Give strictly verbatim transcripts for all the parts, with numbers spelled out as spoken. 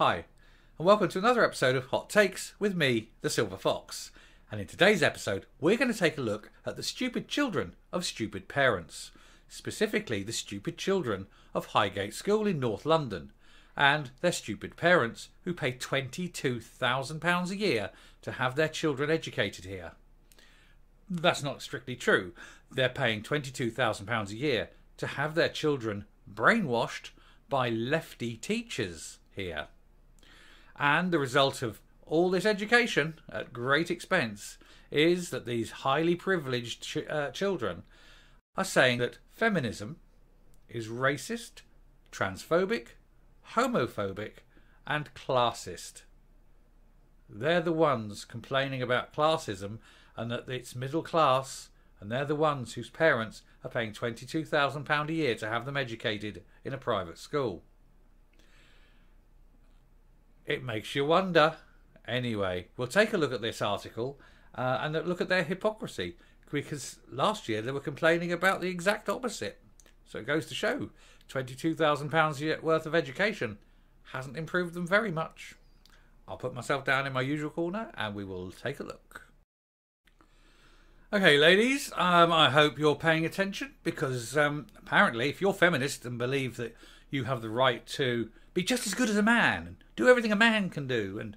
Hi, and welcome to another episode of Hot Takes with me, the Silver Fox. And in today's episode, we're going to take a look at the stupid children of stupid parents, specifically the stupid children of Highgate School in North London, and their stupid parents who pay twenty-two thousand pounds a year to have their children educated here. That's not strictly true. They're paying twenty-two thousand pounds a year to have their children brainwashed by lefty teachers here. And the result of all this education at great expense is that these highly privileged ch uh, children are saying that feminism is racist, transphobic, homophobic and classist. They're the ones complaining about classism and that it's middle class, and they're the ones whose parents are paying twenty-two thousand pounds a year to have them educated in a private school. It makes you wonder. Anyway, we'll take a look at this article uh, and look at their hypocrisy, because last year they were complaining about the exact opposite. So it goes to show twenty-two thousand pounds worth of education hasn't improved them very much. I'll put myself down in my usual corner and we will take a look. Okay, ladies, um, I hope you're paying attention, because um, apparently if you're feminist and believe that you have the right to be just as good as a man and do everything a man can do and,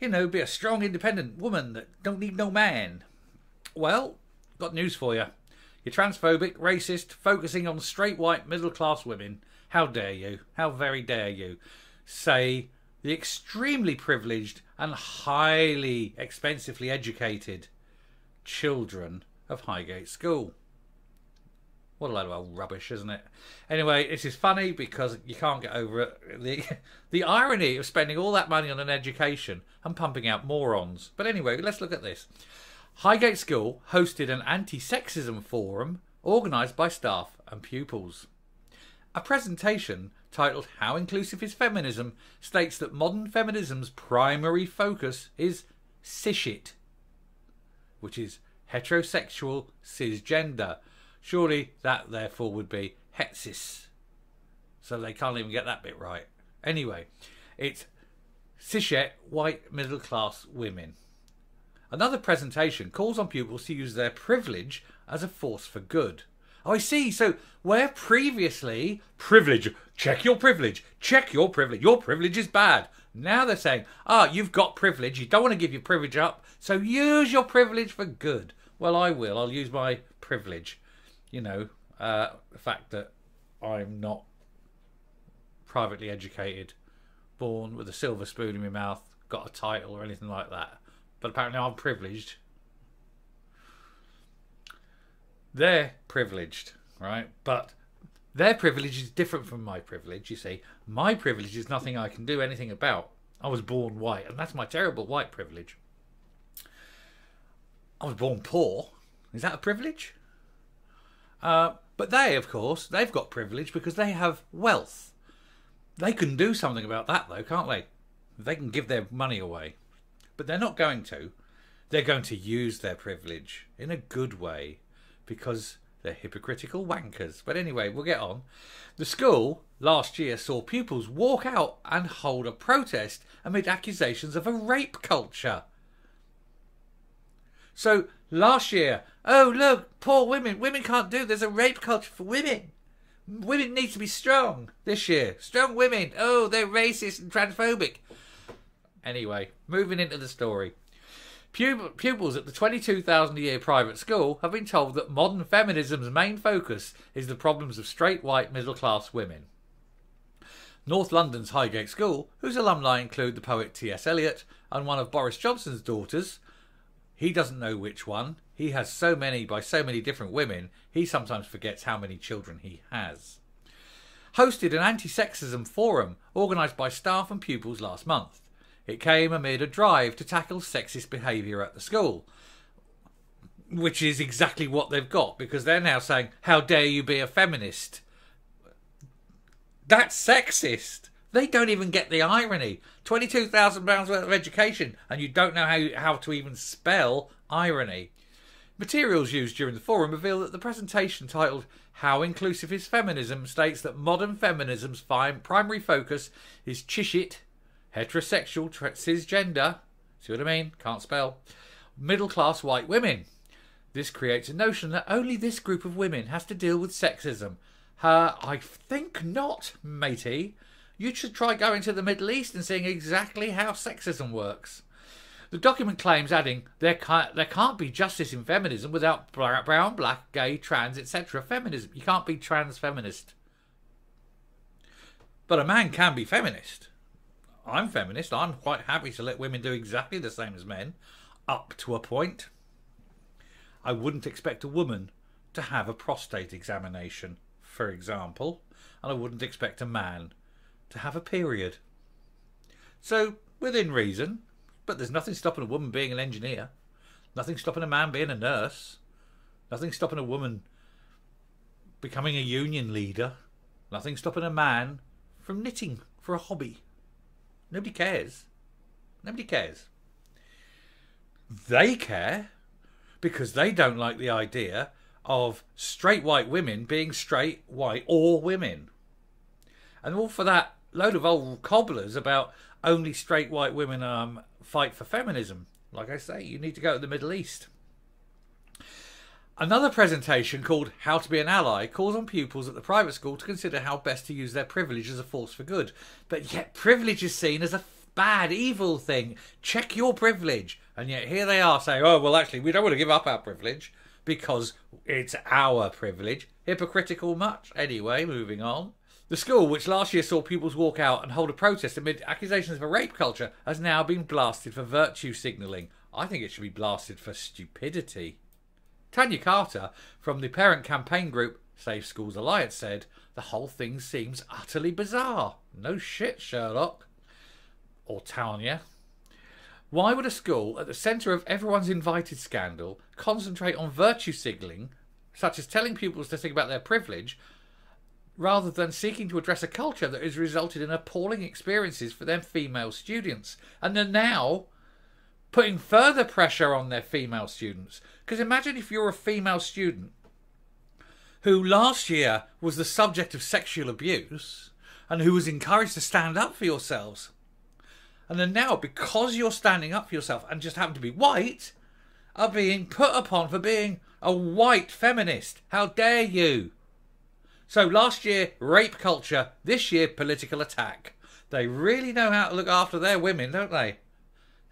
you know, be a strong, independent woman that don't need no man. Well, got news for you. You're transphobic, racist, focusing on straight, white, middle-class women. How dare you? How very dare you? Say the extremely privileged and highly expensively educated children of Highgate School. What a load of old rubbish, isn't it? Anyway, this is funny because you can't get over it. The, the irony of spending all that money on an education and pumping out morons. But anyway, let's look at this. Highgate School hosted an anti-sexism forum organised by staff and pupils. A presentation titled How Inclusive is Feminism states that modern feminism's primary focus is cis-shit, which is heterosexual cisgender. Surely that therefore would be hetsis. So they can't even get that bit right. Anyway, it's cishet white middle class women. Another presentation calls on pupils to use their privilege as a force for good. Oh, I see. So where previously privilege, check your privilege, check your privilege, your privilege is bad. Now they're saying, ah, you've got privilege. You don't want to give your privilege up. So use your privilege for good. Well, I will. I'll use my privilege. You know, uh, the fact that I'm not privately educated, born with a silver spoon in my mouth, got a title or anything like that. But apparently I'm privileged. They're privileged, right? But their privilege is different from my privilege, you see. My privilege is nothing I can do anything about. I was born white, and that's my terrible white privilege. I was born poor. Is that a privilege? Uh, but they, of course, they've got privilege because they have wealth. They can do something about that, though, can't they? They can give their money away. But they're not going to. They're going to use their privilege in a good way because they're hypocritical wankers. But anyway, we'll get on. The school last year saw pupils walk out and hold a protest amid accusations of a rape culture. So last year, oh look, poor women, women can't do, there's a rape culture for women. Women need to be strong this year. Strong women, oh, they're racist and transphobic. Anyway, moving into the story. Pupil pupils at the twenty-two thousand pounds a year private school have been told that modern feminism's main focus is the problems of straight, white, middle-class women. North London's Highgate School, whose alumni include the poet T S Eliot and one of Boris Johnson's daughters, he doesn't know which one. He has so many by so many different women, he sometimes forgets how many children he has. Hosted an anti-sexism forum organised by staff and pupils last month. It came amid a drive to tackle sexist behaviour at the school, which is exactly what they've got, because they're now saying, how dare you be a feminist? That's sexist. They don't even get the irony. twenty-two thousand pounds worth of education and you don't know how, you, how to even spell irony. Materials used during the forum reveal that the presentation titled How Inclusive is Feminism states that modern feminism's primary focus is cis-shit, heterosexual, cisgender, see what I mean? Can't spell. Middle-class white women. This creates a notion that only this group of women has to deal with sexism. Uh, I think not, matey. You should try going to the Middle East and seeing exactly how sexism works. The document claims, adding, there can't, there can't be justice in feminism without brown, black, gay, trans, et cetera feminism. You can't be trans feminist. But a man can be feminist. I'm feminist. I'm quite happy to let women do exactly the same as men, up to a point. I wouldn't expect a woman to have a prostate examination, for example, and I wouldn't expect a man to have a period. So, within reason, but there's nothing stopping a woman being an engineer, nothing stopping a man being a nurse, nothing stopping a woman becoming a union leader, nothing stopping a man from knitting for a hobby. Nobody cares. Nobody cares. They care because they don't like the idea of straight white women being straight white or women. And all for that load of old cobblers about only straight white women um, fight for feminism. Like I say, you need to go to the Middle East. Another presentation called How to Be an Ally calls on pupils at the private school to consider how best to use their privilege as a force for good. But yet privilege is seen as a bad, evil thing. Check your privilege. And yet here they are saying, oh, well, actually, we don't want to give up our privilege because it's our privilege. Hypocritical much. Anyway, moving on. The school, which last year saw pupils walk out and hold a protest amid accusations of a rape culture, has now been blasted for virtue signalling. I think it should be blasted for stupidity. Tanya Carter, from the parent campaign group Safe Schools Alliance, said, the whole thing seems utterly bizarre. No shit, Sherlock. Or Tanya. Why would a school at the centre of Everyone's Invited scandal concentrate on virtue signalling, such as telling pupils to think about their privilege, rather than seeking to address a culture that has resulted in appalling experiences for their female students? And they're now putting further pressure on their female students. Because imagine if you're a female student who last year was the subject of sexual abuse and who was encouraged to stand up for yourselves. And then now, because you're standing up for yourself and just happen to be white, are being put upon for being a white feminist. How dare you? So last year, rape culture. This year, political attack. They really know how to look after their women, don't they?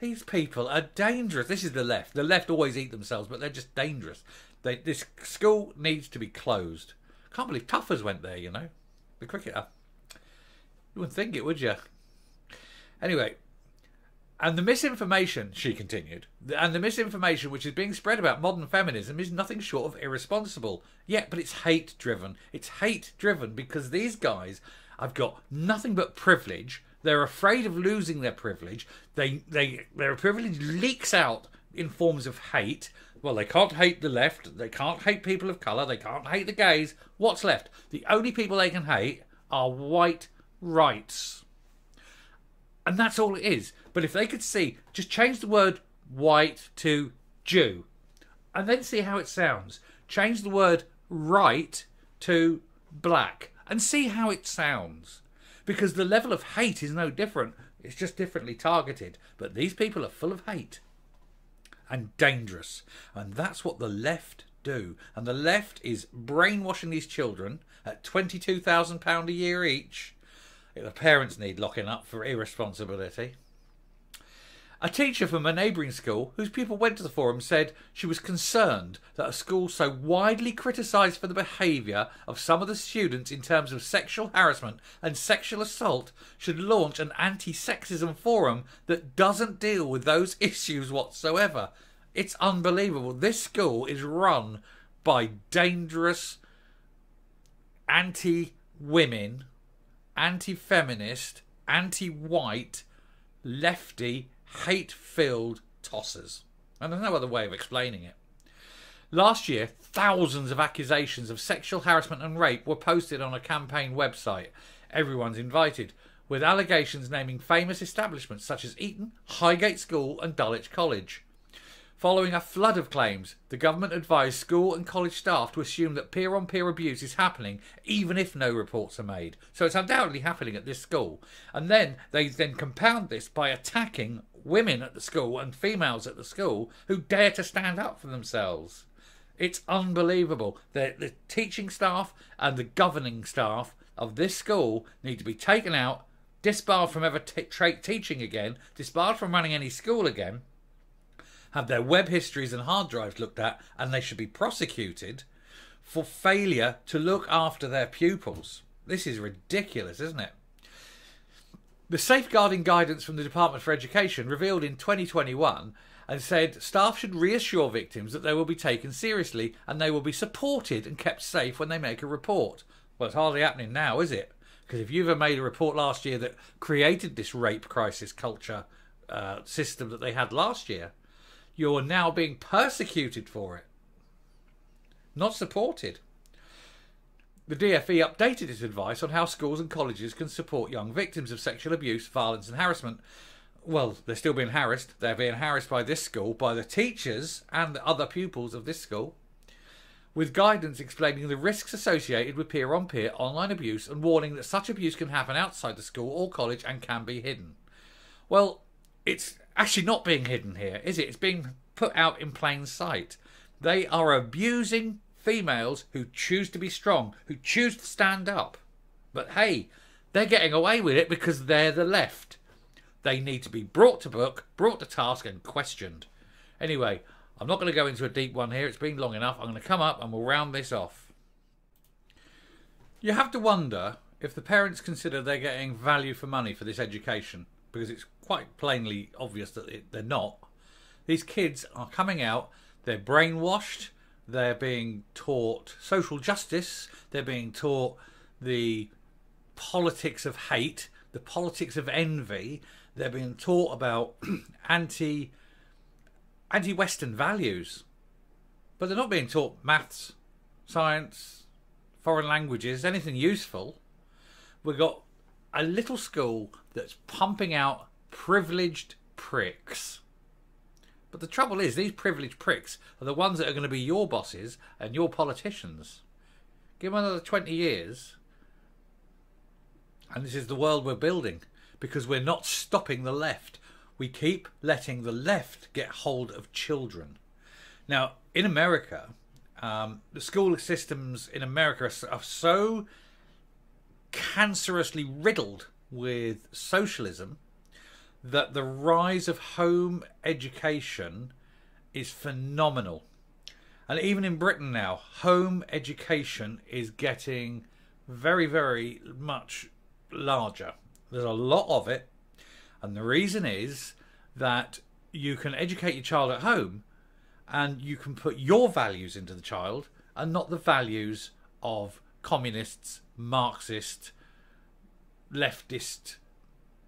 These people are dangerous. This is the left. The left always eat themselves, but they're just dangerous. They, this school needs to be closed. Can't believe Tuffers went there, you know. The cricketer. You wouldn't think it, would you? Anyway. And the misinformation, she continued, and the misinformation which is being spread about modern feminism is nothing short of irresponsible. Yeah, but it's hate-driven. It's hate-driven because these guys have got nothing but privilege. They're afraid of losing their privilege. They, they, their privilege leaks out in forms of hate. Well, they can't hate the left. They can't hate people of colour. They can't hate the gays. What's left? The only people they can hate are white rights. And that's all it is. But if they could see, just change the word white to Jew. And then see how it sounds. Change the word right to black. And see how it sounds. Because the level of hate is no different. It's just differently targeted. But these people are full of hate. And dangerous. And that's what the left do. And the left is brainwashing these children at twenty-two thousand pounds a year each. The parents need locking up for irresponsibility. A teacher from a neighbouring school whose pupil went to the forum said she was concerned that a school so widely criticised for the behaviour of some of the students in terms of sexual harassment and sexual assault should launch an anti-sexism forum that doesn't deal with those issues whatsoever. It's unbelievable. This school is run by dangerous anti-women, anti-feminist, anti-white, lefty, hate-filled tossers. And there's no other way of explaining it. Last year, thousands of accusations of sexual harassment and rape were posted on a campaign website, Everyone's Invited, with allegations naming famous establishments such as Eton, Highgate School and Dulwich College. Following a flood of claims, the government advised school and college staff to assume that peer-on-peer abuse is happening even if no reports are made. So it's undoubtedly happening at this school. And then they then compound this by attacking women at the school and females at the school who dare to stand up for themselves. It's unbelievable. The, the teaching staff and the governing staff of this school need to be taken out, disbarred from ever t t teaching again, disbarred from running any school again, have their web histories and hard drives looked at, and they should be prosecuted for failure to look after their pupils. This is ridiculous, isn't it? The safeguarding guidance from the Department for Education revealed in twenty twenty-one and said staff should reassure victims that they will be taken seriously and they will be supported and kept safe when they make a report. Well, it's hardly happening now, is it? Because if you've ever made a report last year that created this rape crisis culture uh, system that they had last year, you're now being persecuted for it, not supported. The D f E updated its advice on how schools and colleges can support young victims of sexual abuse, violence and harassment. Well, they're still being harassed. They're being harassed by this school, by the teachers and the other pupils of this school, with guidance explaining the risks associated with peer-on-peer online abuse and warning that such abuse can happen outside the school or college and can be hidden. Well, it's actually not being hidden here, is it? It's being put out in plain sight. They are abusing females who choose to be strong, who choose to stand up. But hey, they're getting away with it because they're the left. They need to be brought to book, brought to task and questioned. Anyway, I'm not going to go into a deep one here. It's been long enough. I'm going to come up and we'll round this off. You have to wonder if the parents consider they're getting value for money for this education, because it's quite plainly obvious that it, they're not. These kids are coming out, they're brainwashed, they're being taught social justice, they're being taught the politics of hate, the politics of envy, they're being taught about anti, anti-Western values, but they're not being taught maths, science, foreign languages, anything useful. We've got a little school that's pumping out privileged pricks. But the trouble is, these privileged pricks are the ones that are going to be your bosses and your politicians. Give them another twenty years. And this is the world we're building, because we're not stopping the left. We keep letting the left get hold of children. Now, in America, um, the school systems in America are, are so cancerously riddled with socialism that the rise of home education is phenomenal. And even in Britain now, home education is getting very, very much larger. There's a lot of it. And the reason is that you can educate your child at home and you can put your values into the child and not the values of communists, Marxist, leftist,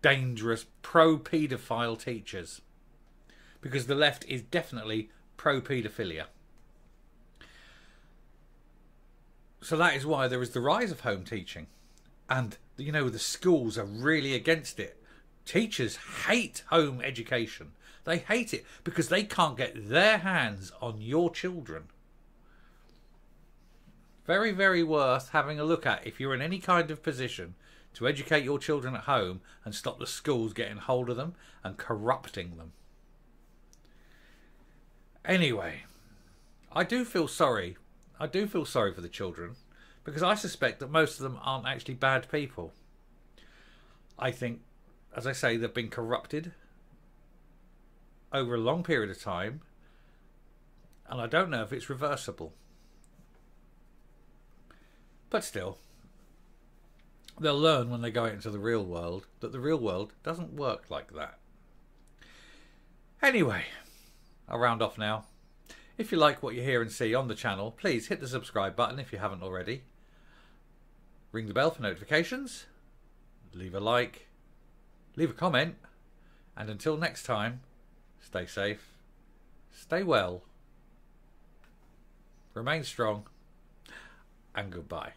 dangerous, pro-paedophile teachers, because the left is definitely pro-paedophilia. So that is why there is the rise of home teaching, and you know the schools are really against it. Teachers hate home education. They hate it because they can't get their hands on your children. Very, very worth having a look at if you're in any kind of position to educate your children at home and stop the schools getting hold of them and corrupting them. Anyway, I do feel sorry. I do feel sorry for the children, because I suspect that most of them aren't actually bad people. I think, as I say, they've been corrupted over a long period of time, and I don't know if it's reversible. But still, they'll learn when they go out into the real world that the real world doesn't work like that. Anyway, I'll round off now. If you like what you hear and see on the channel, please hit the subscribe button if you haven't already. Ring the bell for notifications. Leave a like. Leave a comment. And until next time, stay safe. Stay well. Remain strong. And goodbye.